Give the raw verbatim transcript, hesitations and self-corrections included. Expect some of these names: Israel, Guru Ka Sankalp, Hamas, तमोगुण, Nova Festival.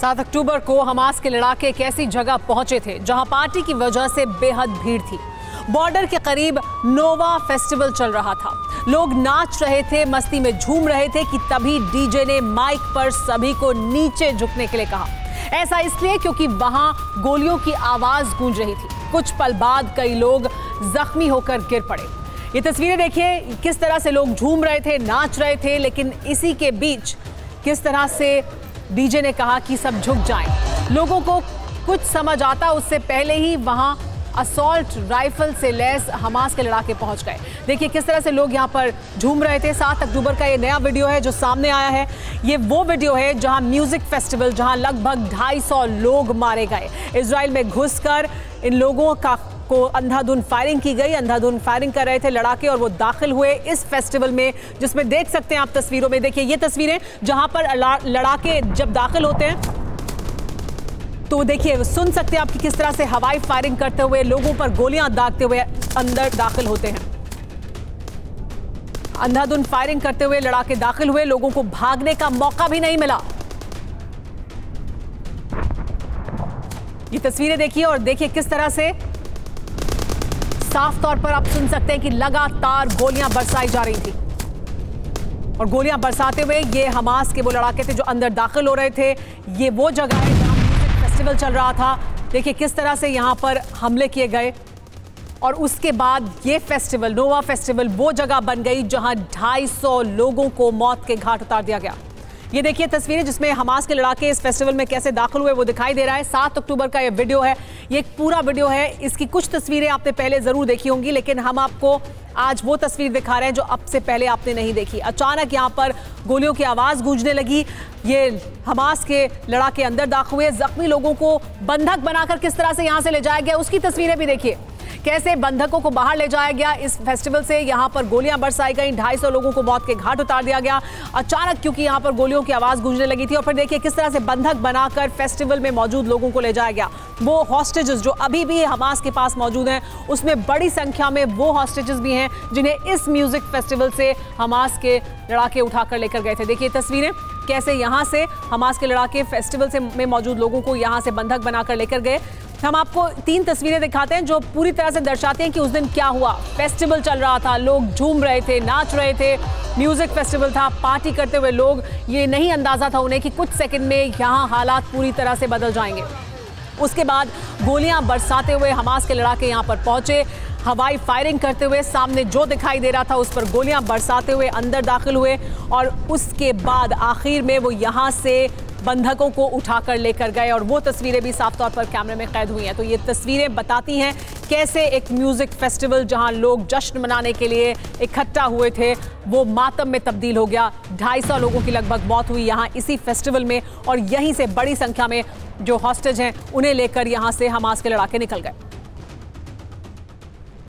सात अक्टूबर को हमास के लड़ाके एक ऐसी जगह पहुंचे थे जहां पार्टी की वजह से बेहद भीड़ थी। बॉर्डर के करीब नोवा फेस्टिवल चल रहा था, लोग नाच रहे थे, मस्ती में झूम रहे थे कि तभी डीजे ने माइक पर सभी को नीचे झुकने के लिए कहा। ऐसा इसलिए क्योंकि वहां गोलियों की आवाज गूंज रही थी। कुछ पल बाद कई लोग जख्मी होकर गिर पड़े। ये तस्वीरें देखिए, किस तरह से लोग झूम रहे थे, नाच रहे थे, लेकिन इसी के बीच किस तरह से डीजे ने कहा कि सब झुक जाएं। लोगों को कुछ समझ आता उससे पहले ही वहां असॉल्ट राइफल से लैस हमास के लड़ाके पहुंच गए। देखिए किस तरह से लोग यहां पर झूम रहे थे। सात अक्टूबर का ये नया वीडियो है जो सामने आया है। ये वो वीडियो है जहां म्यूजिक फेस्टिवल, जहां लगभग ढाई सौ लोग मारे गए। इजराइल में घुसकर इन लोगों का को अंधाधुंध फायरिंग की गई। अंधाधुंध फायरिंग कर रहे थे लड़ाके और वो दाखिल हुए इस फेस्टिवल में, जिसमें देख सकते हैं आप तस्वीरों में। देखिए ये तस्वीरें जहां पर लड़ाके जब दाखिल होते हैं तो देखिए सुन सकते हैं आप कि किस तरह से हवाई फायरिंग करते हुए लोगों पर गोलियां दागते हुए अंदर दाखिल होते हैं। अंधाधुंध फायरिंग करते हुए लड़ाके दाखिल हुए, लोगों को भागने का मौका भी नहीं मिला। ये तस्वीरें देखिए और देखिए किस तरह से साफ तौर पर आप सुन सकते हैं कि लगातार गोलियां बरसाई जा रही थी और गोलियां बरसाते हुए ये हमास के वो लड़ाके थे जो अंदर दाखिल हो रहे थे। ये वो जगह है फेस्टिवल चल रहा था। देखिए किस तरह से यहाँ पर हमले किए गए और उसके बाद ये फेस्टिवल, नोवा फेस्टिवल, वो जगह बन गई जहाँ ढाई सौ लोगों को मौत के घाट उतार दिया गया। ये देखिए तस्वीरें जिसमें हमास के लड़ाके इस फेस्टिवल में कैसे दाखिल हुए वो दिखाई दे रहा है। सात अक्टूबर का ये वीडियो है, ये एक पूरा वीडियो है। इसकी कुछ तस्वीरें आपने पहले ज़रूर देखी होंगी, लेकिन हम आपको आज वो तस्वीर दिखा रहे हैं जो अब से पहले आपने नहीं देखी। अचानक यहाँ पर गोलियों की आवाज़ गूंजने लगी। ये हमास के लड़ाके अंदर दाखिल हुए, जख्मी लोगों को बंधक बनाकर किस तरह से यहाँ से ले जाया गया उसकी तस्वीरें भी देखिए। कैसे बंधकों को बाहर ले जाया गया इस फेस्टिवल से, यहाँ पर गोलियां बरसाई गई, ढाई सौ लोगों को मौत के घाट उतार दिया गया अचानक, क्योंकि यहाँ पर गोलियों की आवाज गूंजने लगी थी। और फिर देखिए किस तरह से बंधक बनाकर फेस्टिवल में मौजूद लोगों को ले जाया गया। वो हॉस्टेजेस जो अभी भी हमास के पास मौजूद हैं, उसमें बड़ी संख्या में वो हॉस्टेजेस भी हैं जिन्हें इस म्यूजिक फेस्टिवल से हमास के लड़ाके उठाकर लेकर गए थे। देखिए तस्वीरें कैसे यहाँ से हमास के लड़ाके फेस्टिवल से में मौजूद लोगों को यहाँ से बंधक बनाकर लेकर गए। हम आपको तीन तस्वीरें दिखाते हैं जो पूरी तरह से दर्शाते हैं कि उस दिन क्या हुआ। फेस्टिवल चल रहा था, लोग झूम रहे थे, नाच रहे थे, म्यूजिक फेस्टिवल था, पार्टी करते हुए लोग। ये नहीं अंदाजा था उन्हें कि कुछ सेकंड में यहाँ हालात पूरी तरह से बदल जाएंगे। उसके बाद गोलियां बरसाते हुए हमास के लड़ाके यहाँ पर पहुंचे, हवाई फायरिंग करते हुए सामने जो दिखाई दे रहा था उस पर गोलियां बरसाते हुए अंदर दाखिल हुए और उसके बाद आखिर में वो यहाँ से बंधकों को उठाकर लेकर गए। और वो तस्वीरें भी साफ तौर पर कैमरे में कैद हुई हैं। तो ये तस्वीरें बताती हैं कैसे एक म्यूजिक फेस्टिवल जहां लोग जश्न मनाने के लिए इकट्ठा हुए थे वो मातम में तब्दील हो गया। ढाई सौ लोगों की लगभग मौत हुई यहाँ इसी फेस्टिवल में और यहीं से बड़ी संख्या में जो हॉस्टेज हैं उन्हें लेकर यहाँ से हमास के लड़ाके निकल गए।